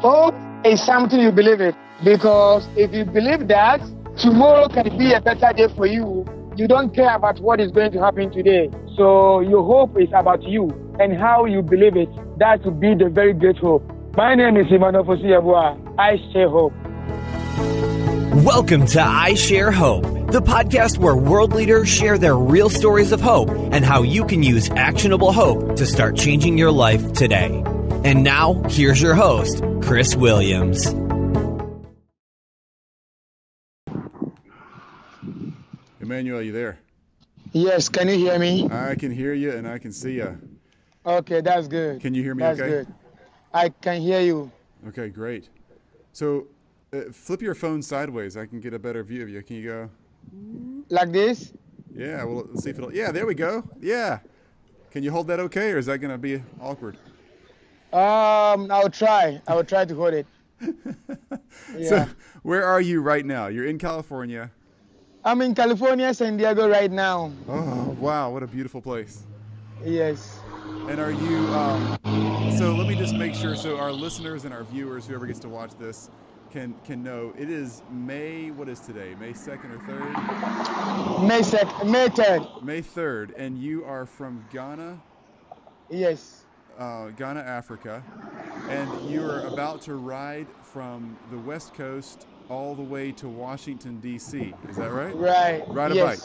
Hope is something you believe in, because if you believe that tomorrow can be a better day for you, you don't care about what is going to happen today. So your hope is about you and how you believe it. That would be the very great hope. My name is Emmanuel Ofosu Yeboah. I Share Hope. Welcome to I Share Hope, the podcast where world leaders share their real stories of hope and how you can use actionable hope to start changing your life today. And now, here's your host, Chris Williams. Emmanuel, are you there? Yes, can you hear me? I can hear you and I can see you. Okay, that's good. Can you hear me okay? That's good. I can hear you. Okay, great. So, flip your phone sideways. I can get a better view of you. Can you go? Like this? Yeah, well, let's see if it'll... Yeah, there we go. Yeah. Can you hold that okay, or is that going to be awkward? I will try to hold it. Yeah. So, where are you right now? You're in California. I'm in California, San Diego right now. Oh, wow. What a beautiful place. Yes. And are you... so, let me just make sure. So, our listeners and our viewers, whoever gets to watch this, can know. It is May, what is today? May 2nd or 3rd? May 3rd. May 3rd. And you are from Ghana? Yes. Ghana, Africa. And you are about to ride from the West Coast all the way to Washington, D.C. Is that right? Right. Ride a bike.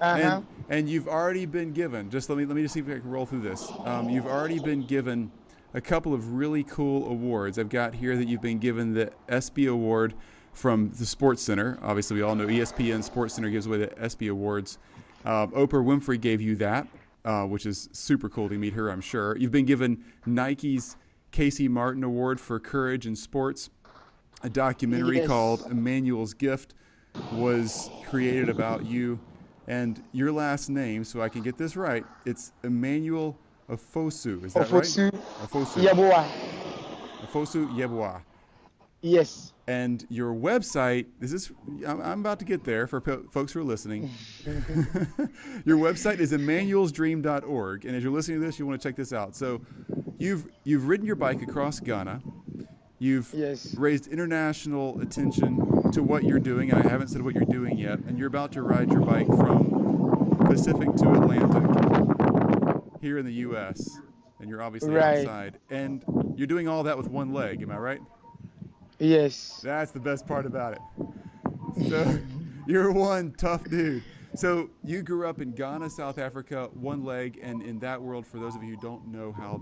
Uh-huh. And you've already been given, just let me just see if I can roll through this. You've already been given a couple of really cool awards. I've got here that you've been given the ESPY Award from the Sports Center. Obviously, we all know ESPN Sports Center gives away the ESPY Awards. Oprah Winfrey gave you that, which is super cool to meet her, I'm sure. You've been given Nike's Casey Martin Award for Courage in Sports. A documentary called Emmanuel's Gift was created about you. And your last name, so I can get this right, it's Emmanuel Ofosu, is that right? Ofosu Yeboah. Ofosu Yeboah. Yes. And your website, I'm about to get there for folks who are listening. Your website is emmanuelsdream.org, and as you're listening to this, you want to check this out. So you've ridden your bike across Ghana. You've raised international attention to what you're doing, and I haven't said what you're doing yet, and you're about to ride your bike from Pacific to Atlantic here in the U.S., and you're obviously outside, and you're doing all that with one leg, am I right? Yes. That's the best part about it. So you're one tough dude. So you grew up in Ghana, South Africa, one leg, and in that world, for those of you who don't know how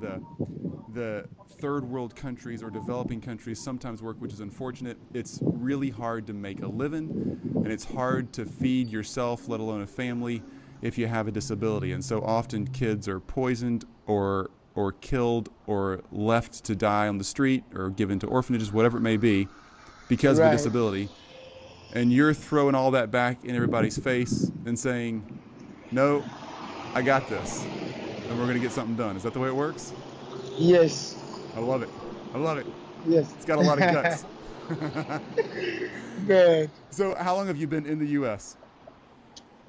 the third world countries or developing countries sometimes work, which is unfortunate, it's really hard to make a living, and it's hard to feed yourself, let alone a family, if you have a disability. And so often kids are poisoned or killed or left to die on the street or given to orphanages, whatever it may be, because of a disability. And you're throwing all that back in everybody's face and saying, no, I got this, and we're going to get something done. Is that the way it works? Yes. I love it. I love it. Yes. It's got a lot of guts. Good. So how long have you been in the U.S.?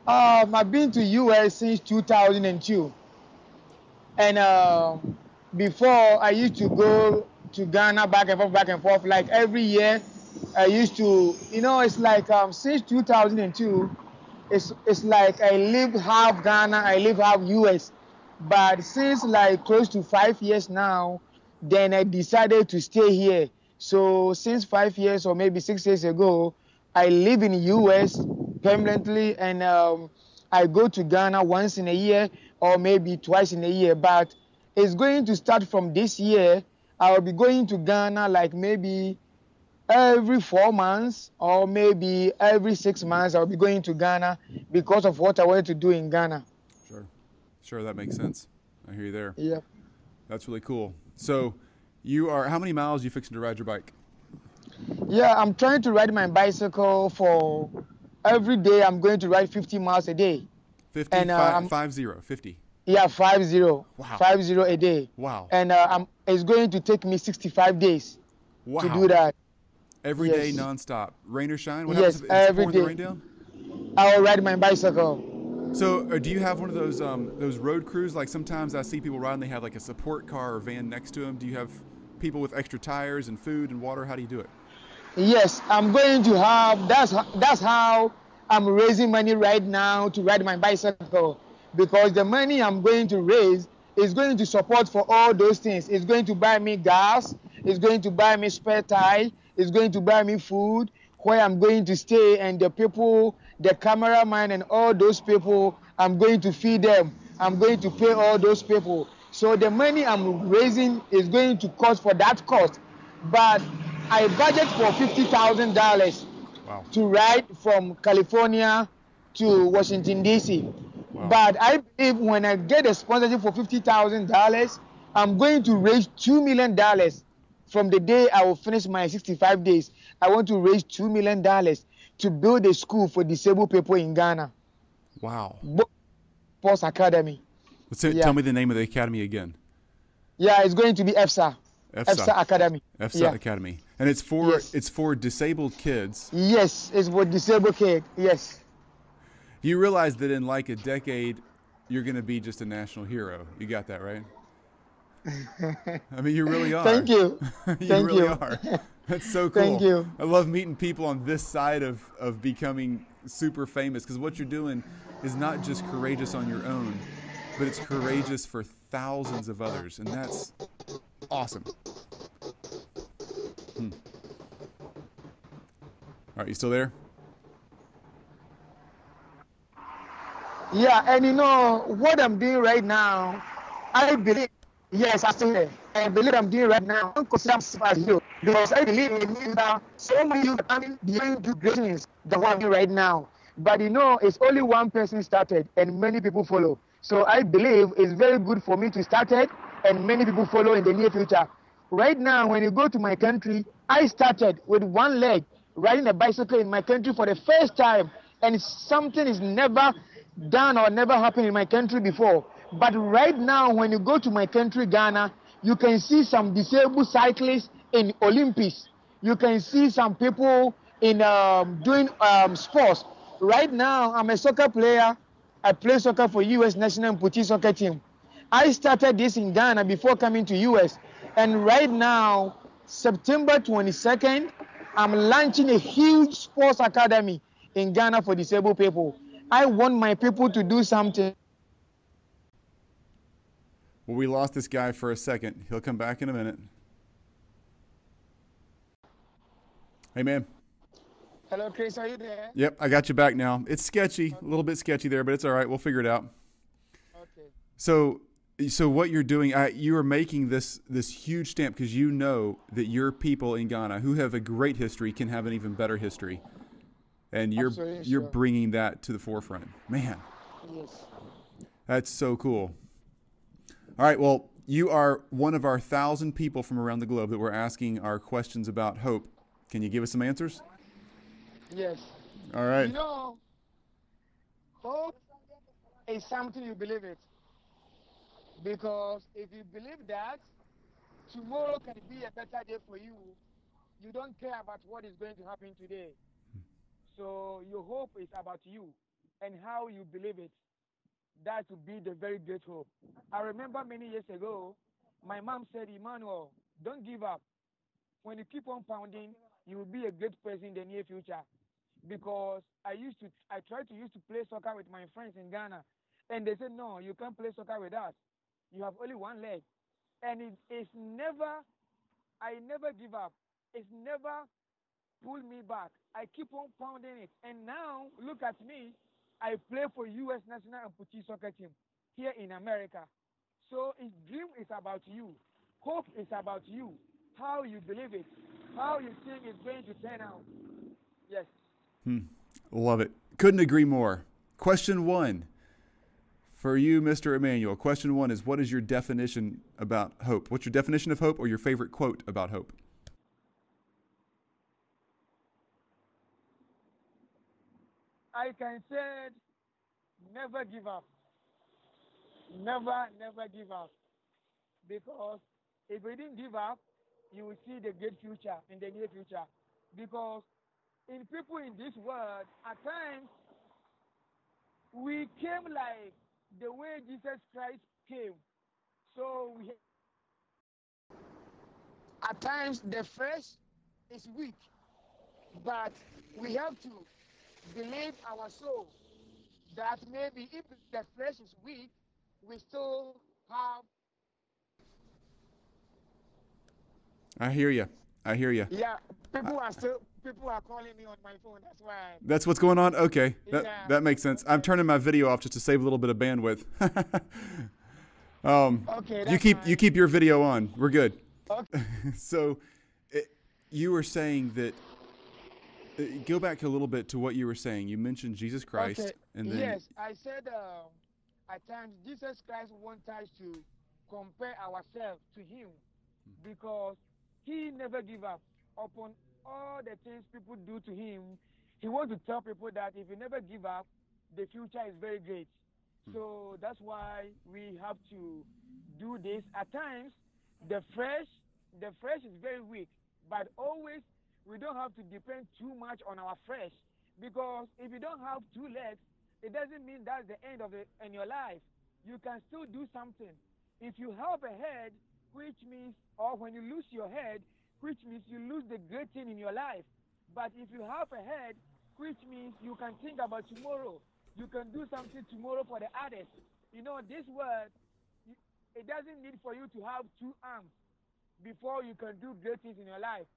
I've been to U.S. since 2002, and before I used to go to Ghana back and forth, like every year. I used to, it's like since 2002, it's like I live half Ghana, I live half U.S. But since like close to 5 years now, then I decided to stay here. So since 5 years or maybe 6 years ago, I live in U.S. permanently, and I go to Ghana once in a year or maybe twice in a year, but it's going to start from this year. I'll be going to Ghana like maybe every 4 months or maybe every 6 months. I'll be going to Ghana because of what I wanted to do in Ghana. Sure, that makes sense. I hear you there. Yeah. That's really cool. So how many miles are you fixing to ride your bike? Yeah, I'm trying to ride my bicycle for... Every day I'm going to ride 50 miles a day. 50? 50. Yeah, 50. Wow. 50 a day. Wow. And it's going to take me 65 days to do that. Every day nonstop, rain or shine? What happens if it's pouring the rain down? I'll ride my bicycle. So do you have one of those road crews? Like sometimes I see people riding, they have like a support car or van next to them. Do you have people with extra tires and food and water? How do you do it? Yes, I'm going to have, that's how I'm raising money right now to ride my bicycle, because the money I'm going to raise is going to support for all those things. It's going to buy me gas, it's going to buy me spare tire, it's going to buy me food, where I'm going to stay, and the people, the cameraman and all those people, I'm going to feed them. I'm going to pay all those people. So the money I'm raising is going to cost for that cost. But I budget for $50,000 to ride from California to Washington, D.C. Wow. But I believe when I get a sponsorship for $50,000, I'm going to raise $2 million from the day I will finish my 65 days. I want to raise $2 million to build a school for disabled people in Ghana. Wow. Sports Academy. So, yeah. Tell me the name of the academy again. Yeah, it's going to be EFSA. EFSA Academy. EFSA Academy. And it's for it's for disabled kids. Yes, it's for disabled kids. Yes. You realize that in like a decade, you're going to be just a national hero. You got that right? I mean, you really are. Thank you. you really are. That's so cool. Thank you. I love meeting people on this side of becoming super famous, because what you're doing is not just courageous on your own, but it's courageous for thousands of others, and that's awesome. All right, you still there? Yeah, and you know what I'm doing right now, I believe, I'm still there. I believe I'm doing right now, because I'm super hero, because I believe in me now. So many of you are doing great things that I'm doing right now. But you know, it's only one person started and many people follow. So I believe it's very good for me to start it and many people follow in the near future. Right now, when you go to my country, I started with one leg riding a bicycle in my country for the first time. And something is never done or never happened in my country before. But right now, when you go to my country, Ghana, you can see some disabled cyclists in Olympics. You can see some people in doing sports. Right now, I'm a soccer player. I play soccer for U.S. national and Puti soccer team. I started this in Ghana before coming to U.S. And right now, September 22nd, I'm launching a huge sports academy in Ghana for disabled people. I want my people to do something. Well, we lost this guy for a second. He'll come back in a minute. Hey, man. Hello, Chris. Are you there? Yep, I got you back now. It's sketchy, a little bit sketchy there, but it's all right. We'll figure it out. Okay. So what you're doing, you are making this huge stamp because you know that your people in Ghana, who have a great history, can have an even better history, and you're bringing that to the forefront. Man, yes, that's so cool. All right, well, you are one of our 1,000 people from around the globe that we're asking our questions about hope. Can you give us some answers? Yes. All right. You know, hope is something you believe it. Because if you believe that, tomorrow can be a better day for you. You don't care about what is going to happen today. So your hope is about you and how you believe it. That would be the very great hope. I remember many years ago, my mom said, Emmanuel, don't give up. When you keep on pounding, you will be a great person in the near future. Because I used to play soccer with my friends in Ghana. And they said, no, you can't play soccer with us. You have only one leg. And I never give up. It's never pulled me back. I keep on pounding it. And now, look at me. I play for U.S. national and Puti soccer team here in America. So his dream is about you. Hope is about you. How you believe it. How you think it's going to turn out. Yes. Love it. Couldn't agree more. Question one. For you, Mr. Emmanuel, question one is, what is your definition about hope? What's your definition of hope or your favorite quote about hope? I can say, never give up. Never, never give up. Because if we didn't give up, you will see the great future in the near future. Because in people in this world, at times, we came like the way Jesus Christ came. So we At times, the flesh is weak, but we have to believe our soul that maybe if the flesh is weak, we still have. I hear you. I hear you. Yeah, people are calling me on my phone. That's why. That's what's going on. Okay, that makes sense. I'm turning my video off just to save a little bit of bandwidth. Okay. You keep your video on. We're good. Okay. So, you were saying that. Go back a little bit to what you were saying. You mentioned Jesus Christ, okay. And then yes, I said at times Jesus Christ wants us to compare ourselves to Him because He never gave up upon all the things people do to Him. He wants to tell people that if you never give up, the future is very great. So that's why we have to do this. At times, the flesh is very weak, but always. We don't have to depend too much on our flesh because if you don't have two legs, it doesn't mean that's the end of in your life. You can still do something. If you have a head, which means, or when you lose your head, which means you lose the great thing in your life. But if you have a head, which means you can think about tomorrow. You can do something tomorrow for the others. You know, this world, it doesn't need for you to have two arms before you can do great things in your life.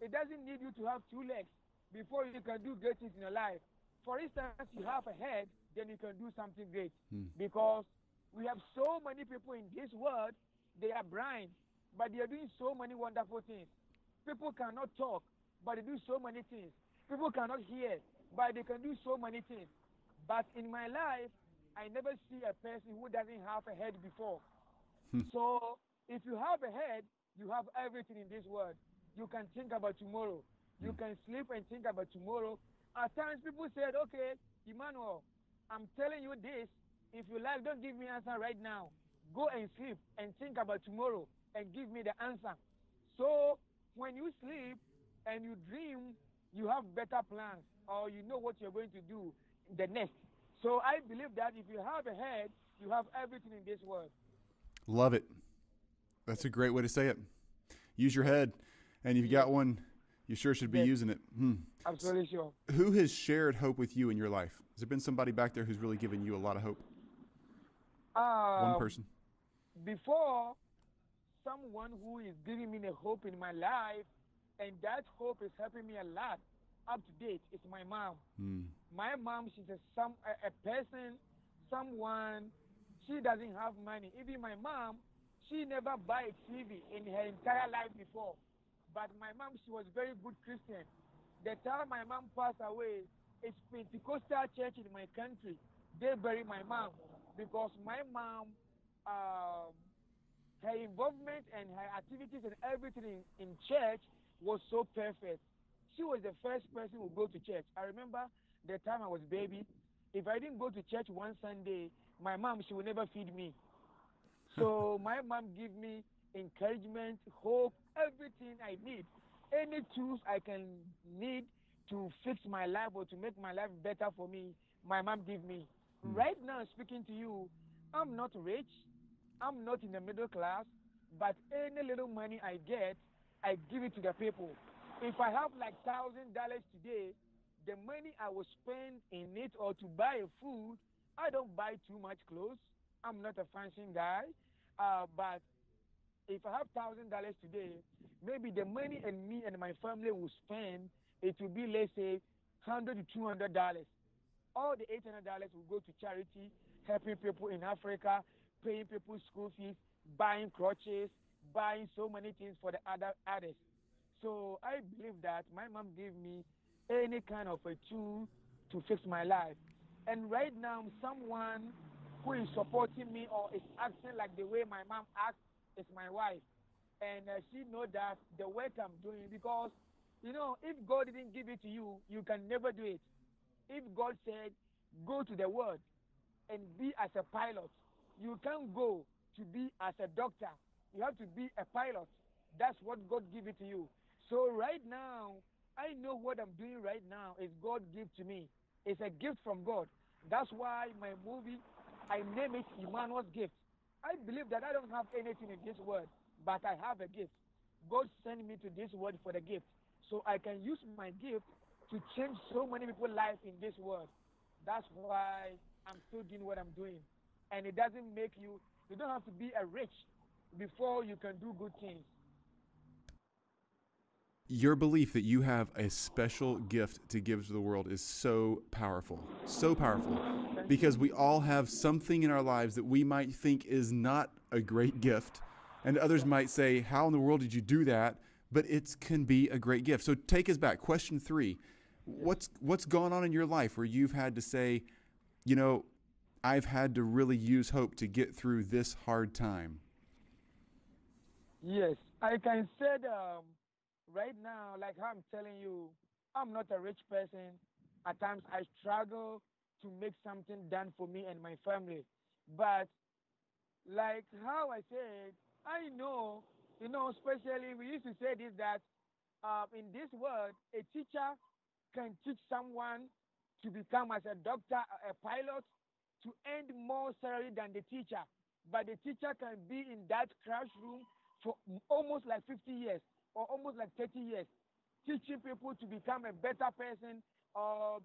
It doesn't need you to have two legs before you can do great things in your life. For instance, you have a head, then you can do something great. Because we have so many people in this world, they are blind, but they are doing so many wonderful things. People cannot talk, but they do so many things. People cannot hear, but they can do so many things. But in my life, I never see a person who doesn't have a head before. So if you have a head, you have everything in this world. You can think about tomorrow. You can sleep and think about tomorrow. At times people said, okay, Emmanuel, I'm telling you this. If you like, don't give me answer right now. Go and sleep and think about tomorrow and give me the answer. So when you sleep and you dream, you have better plans or you know what you're going to do the next. So I believe that if you have a head, you have everything in this world. Love it. That's a great way to say it. Use your head. And if you got one, you sure should be using it. Absolutely sure. Who has shared hope with you in your life? Has there been somebody back there who's really given you a lot of hope? One person. Before, someone who is giving me the hope in my life, and that hope is helping me a lot up to date, is my mom. My mom, she's someone, she doesn't have money. Even my mom, she never buy a TV in her entire life before. But my mom, she was very good Christian. The time my mom passed away, it's Pentecostal church in my country. They buried my mom because my mom, her involvement and her activities and everything in church was so perfect. She was the first person who go to church. I remember the time I was baby. If I didn't go to church one Sunday, my mom, she would never feed me. So my mom gave me encouragement, hope, everything I need, any tools I can need to fix my life or to make my life better for me, my mom gave me. Right now, speaking to you, I'm not rich, I'm not in the middle class, but any little money I get, I give it to the people. If I have like $1,000 today, the money I will spend in it or to buy food, I don't buy too much clothes. I'm not a fancy guy, but if I have $1,000 today, maybe the money and me and my family will spend, it will be, let's say, $100 to $200. All the $800 will go to charity, helping people in Africa, paying people school fees, buying crutches, buying so many things for the other artists. So I believe that my mom gave me any kind of a tool to fix my life. And right now, someone who is supporting me or is acting like the way my mom acts, is my wife, and she knows that the work I'm doing, because you know, if God didn't give it to you, you can never do it. If God said go to the world and be as a pilot, you can't go to be as a doctor. You have to be a pilot. That's what God gave it to you. So right now, I know what I'm doing right now is God gift to me. It's a gift from God. That's why my movie, I name it Emmanuel's Gift. I believe that I don't have anything in this world, but I have a gift. God sent me to this world for the gift. So I can use my gift to change so many people's lives in this world. That's why I'm still doing what I'm doing. And it doesn't make you, you don't have to be a rich before you can do good things. Your belief that you have a special gift to give to the world is so powerful, because we all have something in our lives that we might think is not a great gift. And others might say, how in the world did you do that? But it can be a great gift. So take us back. Question three, what's gone on in your life where you've had to say, you know, I've had to really use hope to get through this hard time? Yes, I can say that right now, like I'm telling you, I'm not a rich person. At times I struggle to make something done for me and my family. But like how I said, I know, you know, especially we used to say this, that in this world, a teacher can teach someone to become as a doctor, a pilot, to earn more salary than the teacher. But the teacher can be in that classroom for almost like 50 years or almost like 30 years, teaching people to become a better person or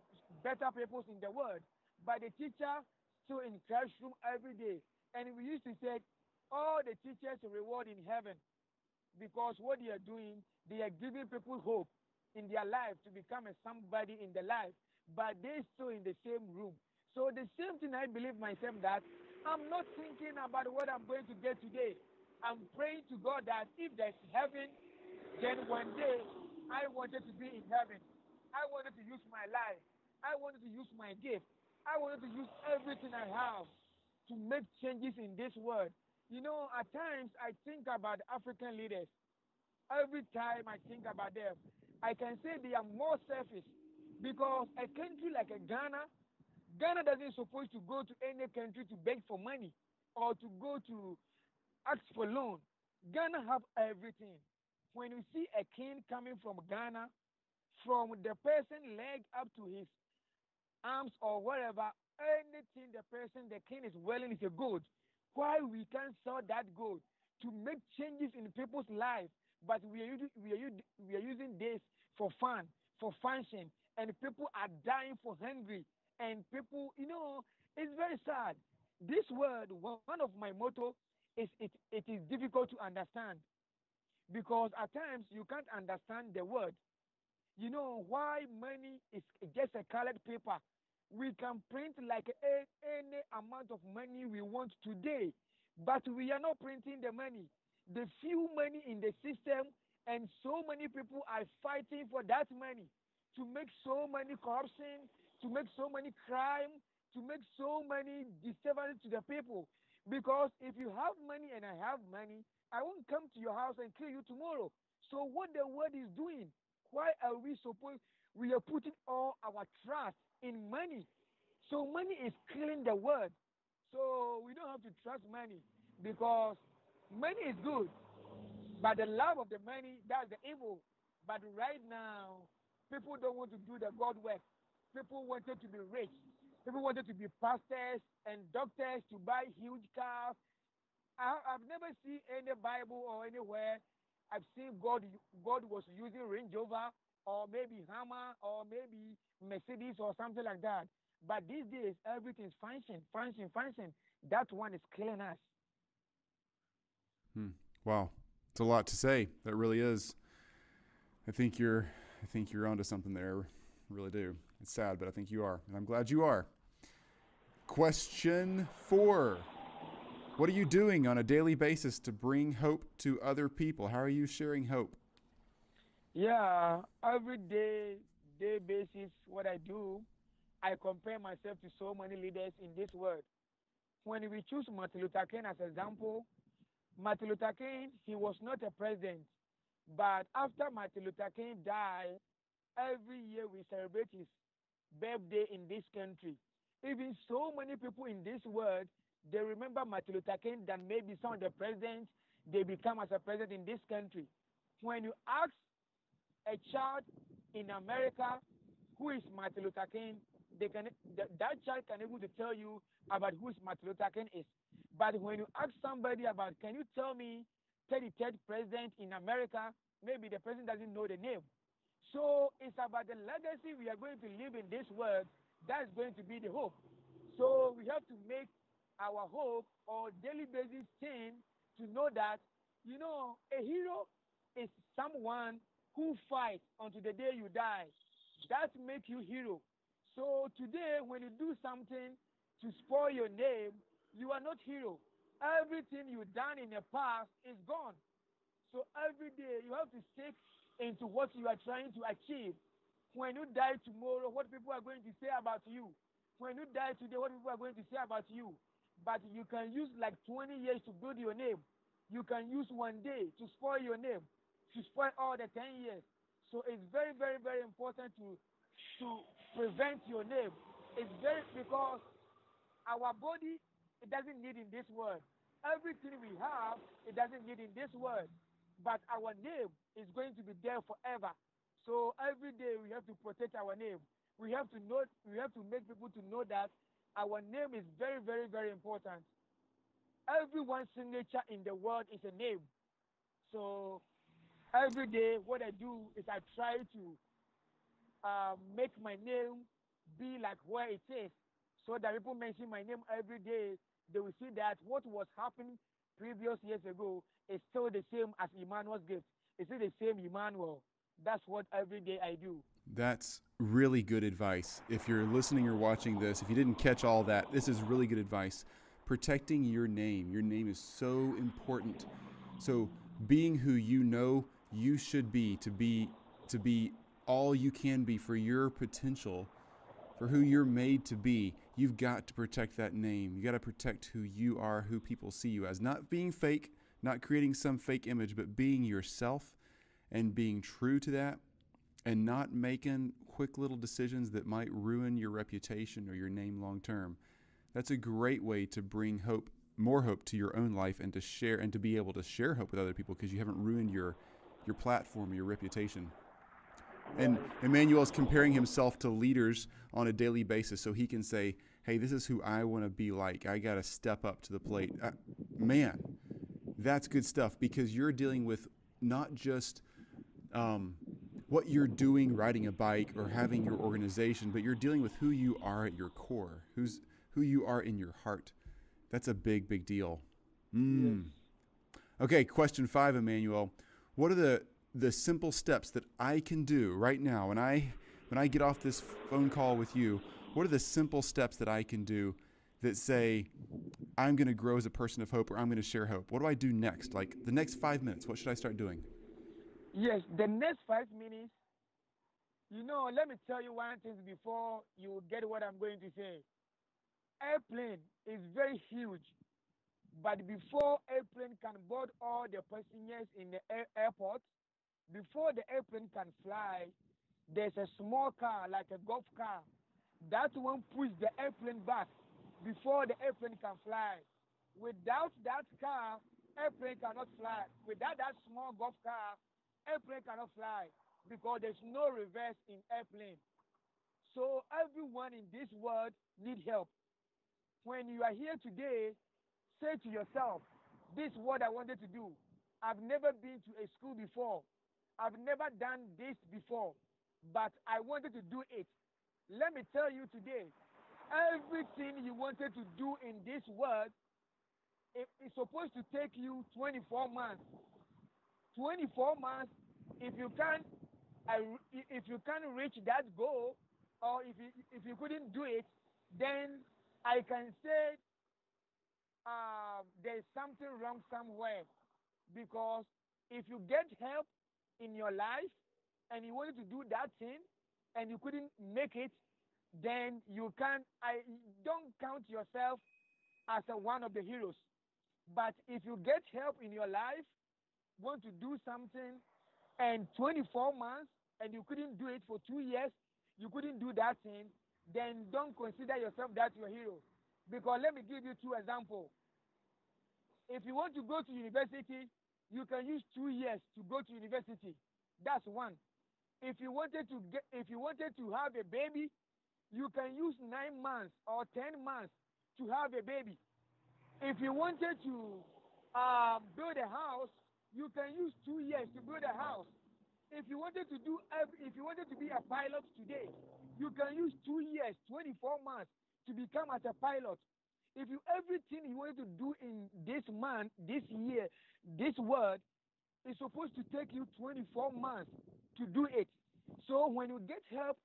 better people in the world. But the teacher still in classroom every day. And we used to say, all the teachers reward in heaven, because what they are doing, they are giving people hope in their life to become a somebody in their life, but they're still in the same room. So the same thing I believe myself, that I'm not thinking about what I'm going to get today. I'm praying to God that if there's heaven, then one day I wanted to be in heaven. I wanted to use my life. I wanted to use my gift. I wanted to use everything I have to make changes in this world. You know, at times I think about African leaders. Every time I think about them, I can say they are more selfish, because a country like Ghana doesn't supposed to go to any country to beg for money or to go to ask for loan. Ghana have everything. When you see a king coming from Ghana, from the person's leg up to his arms or whatever, anything the king is wearing is a gold. Why we can't sell that gold to make changes in people's lives, but we are using this for fun, for function, and people are dying for hungry, and people, you know, it's very sad. This world, one of my motto is it is difficult to understand, because at times you can't understand the word. You know, why money is just a colored paper. We can print like any amount of money we want today, but we are not printing the money. The few money in the system, and so many people are fighting for that money to make so many corruption, to make so many crime, to make so many disturbances to the people. Because if you have money and I have money, I won't come to your house and kill you tomorrow. So what the world is doing, why are we supposed, we are putting all our trust in money? So money is killing the world. So we don't have to trust money, because money is good, but the love of the money, that's the evil. But right now, people don't want to do the God work. People wanted to be rich. People wanted to be pastors and doctors, to buy huge cars. I've never seen any Bible or anywhere I've seen God was using Range Rover or maybe Hummer or maybe Mercedes or something like that. But these days, everything's function. That one is killing us. Wow, it's a lot to say. That really is. I think you're onto something there. I really do. It's sad, but I think you are, and I'm glad you are. Question four: what are you doing on a daily basis to bring hope to other people? How are you sharing hope? Yeah, every day basis, what I do, I compare myself to so many leaders in this world. When we choose Martin Luther King as an example, Martin Luther King, he was not a president, but after Martin Luther King died, every year we celebrate his birthday in this country. Even so many people in this world, they remember Martin Luther King than maybe some of the presidents they become as a president in this country. When you ask a child in America who is Martin Luther King, that child can able to tell you about who is Martin Luther King is. But when you ask somebody about, can you tell me 33rd president in America, maybe the president doesn't know the name. So it's about the legacy we are going to live in this world. That's going to be the hope. So we have to make our hope or daily basis change to know that, you know, a hero is someone who fights until the day you die. That makes you hero. So today, when you do something to spoil your name, you are not hero. Everything you've done in the past is gone. So every day, you have to stick into what you are trying to achieve. When you die tomorrow, what people are going to say about you. When you die today, what people are going to say about you. But you can use like 20 years to build your name. You can use one day to spoil your name, to spoil all the 10 years. So it's very, very, very important to prevent your name. It's very, because our body, it doesn't need in this world. Everything we have, it doesn't need in this world. But our name is going to be there forever. So every day we have to protect our name. We have to know, we have to make people to know that our name is very, very, very important. Everyone's signature in the world is a name. So every day what I do is I try to make my name be like where it is, so that people mention my name every day. They will see that what was happening previous years ago is still the same as Emmanuel's Gift. It's still the same Emmanuel. That's what every day I do. That's really good advice. If you're listening or watching this, if you didn't catch all that, this is really good advice. Protecting your name. Your name is so important. So being who you know you should be, to be all you can be for your potential, for who you're made to be, you've got to protect that name. You got to protect who you are, who people see you as. Not being fake, not creating some fake image, but being yourself and being true to that, and not making quick little decisions that might ruin your reputation or your name long term. That's a great way to bring hope, more hope to your own life, and to share, and to be able to share hope with other people, because you haven't ruined your platform, your reputation. And Emmanuel is comparing himself to leaders on a daily basis, so he can say, hey, this is who I want to be like. I got to step up to the plate. Man, that's good stuff, because you're dealing with not just what you're doing, riding a bike or having your organization, but you're dealing with who you are at your core, who you are in your heart. That's a big, big deal. Mm. Yes. Okay, question 5, Emmanuel. What are the simple steps that I can do right now? When I get off this phone call with you, what are the simple steps that I can do that say, I'm going to grow as a person of hope, or I'm going to share hope? What do I do next? Like the next 5 minutes, what should I start doing? Yes, the next 5 minutes, you know, let me tell you one thing before you get what I'm going to say. Airplane is very huge, but before airplane can board all the passengers in the airport, before the airplane can fly, there's a small car, like a golf car. That one pushes the airplane back before the airplane can fly. Without that car, airplane cannot fly. Without that small golf car, airplane cannot fly, because there's no reverse in airplane. So everyone in this world needs help. When you are here today, say to yourself, this is what I wanted to do. I've never been to a school before. I've never done this before, but I wanted to do it. Let me tell you today, everything you wanted to do in this world, it's supposed to take you 24 months. 24 months, if you can't reach that goal, or if you couldn't do it, then I can say there's something wrong somewhere. Because if you get help in your life and you wanted to do that thing and you couldn't make it, then you can't. I don't count yourself as one of the heroes. But if you get help in your life, want to do something, and 24 months and you couldn't do it for 2 years, you couldn't do that thing, then don't consider yourself that your hero. Because let me give you 2 examples. If you want to go to university, you can use 2 years to go to university. That's one. If you wanted to have a baby, you can use 9 months or 10 months to have a baby. If you wanted to build a house, you can use 2 years to build a house. If you wanted to be a pilot today, you can use 2 years, 24 months to become as a pilot. If you everything you wanted to do in this month, this year, this world is supposed to take you 24 months to do it. So when you get help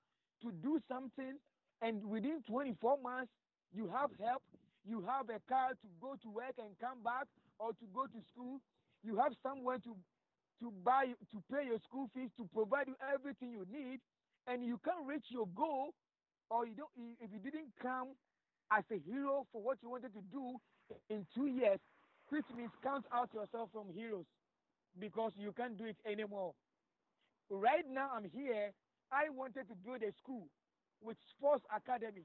to do something, and within 24 months you have help, you have a car to go to work and come back, or to go to school, you have somewhere to pay your school fees, to provide you everything you need, and you can't reach your goal, or you don't, if you didn't come as a hero for what you wanted to do in 2 years, which means count out yourself from heroes, because you can't do it anymore. Right now I'm here, I wanted to build a school with sports academy,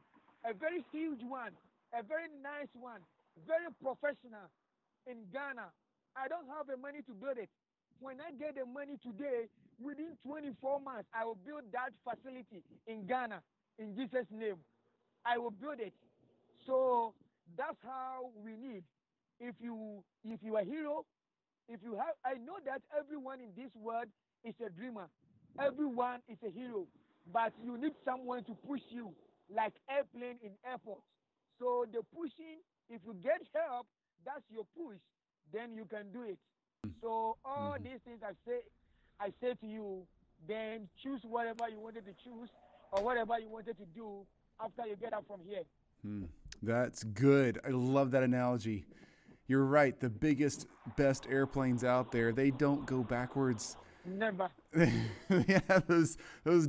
a very huge one, a very nice one, very professional in Ghana. I don't have the money to build it. When I get the money today, within 24 months, I will build that facility in Ghana, in Jesus' name. I will build it. So that's how we need. If you are a hero, I know that everyone in this world is a dreamer. Everyone is a hero. But you need someone to push you, like airplane in airports. So the pushing, if you get help, that's your push, then you can do it. So all these things I say to you, then choose whatever you wanted to choose or whatever you wanted to do after you get up from here. That's good. I love that analogy. You're right. The biggest, best airplanes out there, they don't go backwards. Never. Yeah, those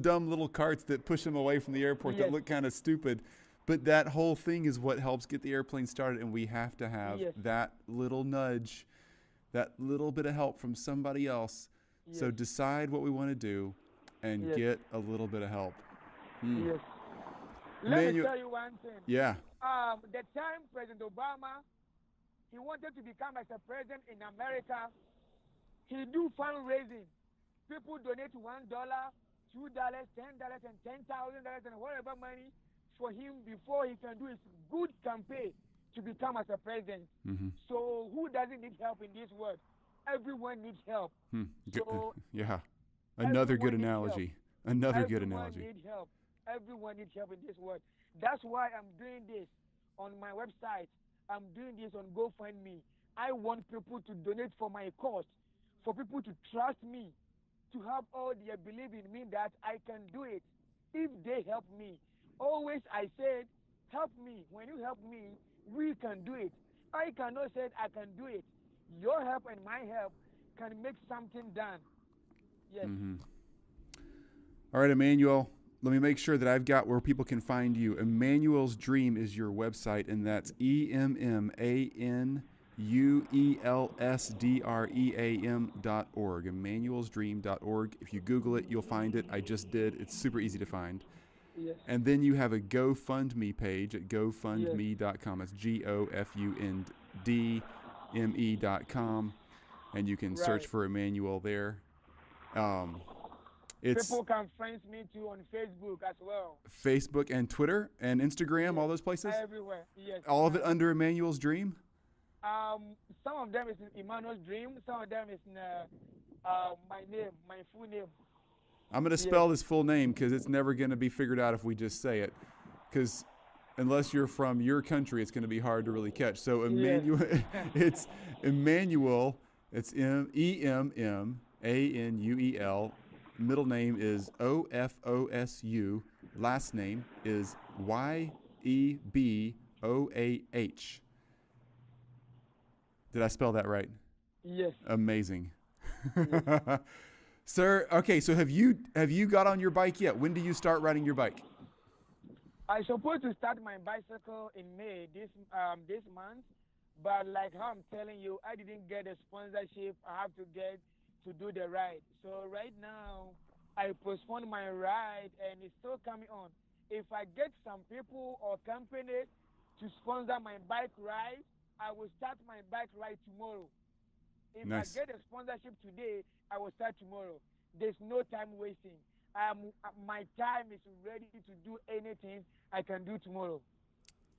dumb little carts that push them away from the airport, yes, that look kind of stupid. But that whole thing is what helps get the airplane started, and we have to have, yes, that little nudge, that little bit of help from somebody else. Yes. So decide what we want to do and, yes, get a little bit of help. Yes. Let me tell you one thing. Yeah. The time President Obama, he wanted to become as a president in America, he do fundraising. People donate $1, $2, $10, and $10,000 and whatever money for him before he can do his good campaign to become as a president. So who doesn't need help in this world? Everyone needs help. So yeah, another good analogy. Everyone needs help in this world. That's why I'm doing this on my website. I'm doing this on GoFundMe. I want people to donate for my cause, for people to trust me, to have all their belief in me that I can do it if they help me. Always I said, help me. When you help me, we can do it. I cannot say I can do it. Your help and my help can make something done. Yes. All right, Emmanuel, let me make sure that I've got where people can find you. Emmanuel's Dream is your website, and that's EMMANUELSDREAM.org. Emmanuel'sDream.org. If you Google it, you'll find it. I just did. It's super easy to find. Yes. And then you have a GoFundMe page at GoFundMe.com. Yes. It's GoFundMe.com. And you can, right, search for Emmanuel there. People can friend me too on Facebook as well. Facebook and Twitter and Instagram, yes, all those places? Everywhere, yes. All of it under Emmanuel's Dream? Some of them is Emmanuel's Dream. Some of them is my name, my full name. I'm going to spell this full name because it's never going to be figured out if we just say it. Because unless you're from your country, it's going to be hard to really catch. So Emmanuel, it's Emmanuel, it's EMMANUEL. Middle name is Ofosu. Last name is Yeboah. Did I spell that right? Yes. Amazing. Yes. Sir, okay, so have you got on your bike yet? When do you start riding your bike? I supposed to start my bicycle in May this month, but like how I'm telling you, I didn't get a sponsorship. I have to get to do the ride. So right now, I postponed my ride, and it's still coming on. If I get some people or companies to sponsor my bike ride, I will start my bike ride tomorrow. If I get a sponsorship today, I will start tomorrow. There's no time wasting. My time is ready to do anything I can do tomorrow.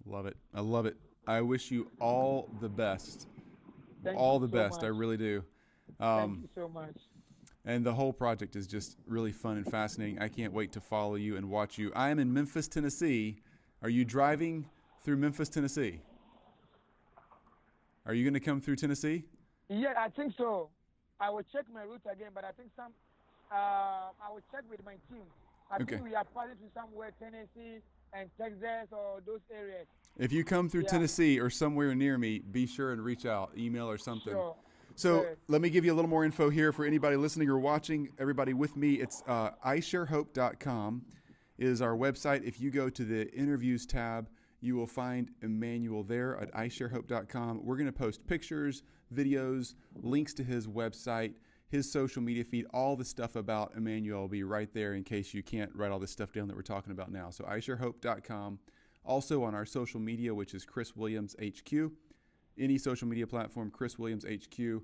Love it. I love it. I wish you all the best. Thank you so much. I really do. Thank you so much. And the whole project is just really fun and fascinating. I can't wait to follow you and watch you. I am in Memphis, Tennessee. Are you driving through Memphis, Tennessee? Are you going to come through Tennessee? Yeah, I think so. I will check my route again, but I think I will check with my team. I think we are passing to somewhere, Tennessee and Texas or those areas. If you come through Tennessee or somewhere near me, be sure and reach out, email or something. Sure. So let me give you a little more info here for anybody listening or watching, everybody with me. It's isharehope.com is our website. If you go to the interviews tab, you will find Emmanuel there at isharehope.com. We're going to post pictures, videos, links to his website, his social media feed, all the stuff about Emmanuel will be right there in case you can't write all this stuff down that we're talking about now. So isharehope.com. Also on our social media, which is Chris Williams HQ. Any social media platform, Chris Williams HQ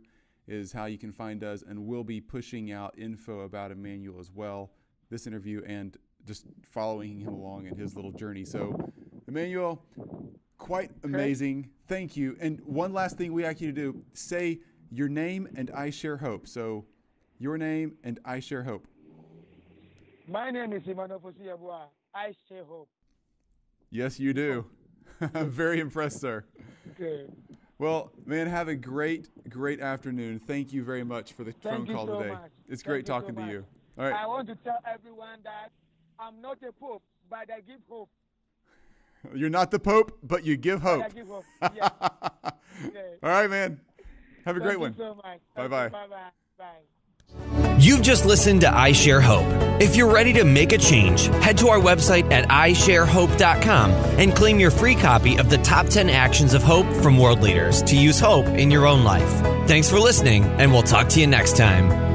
is how you can find us, and we'll be pushing out info about Emmanuel as well, this interview, and just following him along in his little journey. So, Emmanuel, quite amazing. Thank you. And one last thing we ask you to do, say your name and I Share Hope. So, your name and I Share Hope. My name is Emmanuel Ofosu Yeboah. I Share Hope. Yes, you do. I'm very impressed, sir. Good. Well, man, have a great, great afternoon. Thank you very much for the phone call today. It's great talking to you. All right. I want to tell everyone that I'm not a pope, but I give hope. You're not the pope, but you give hope. I give hope. Yes. Okay. All right, man. Have a great one. Thank you so much. Bye-bye. Bye-bye. Bye. You've just listened to I Share Hope. If you're ready to make a change, head to our website at isharehope.com and claim your free copy of the Top 10 Actions of Hope from World Leaders to use hope in your own life. Thanks for listening, and we'll talk to you next time.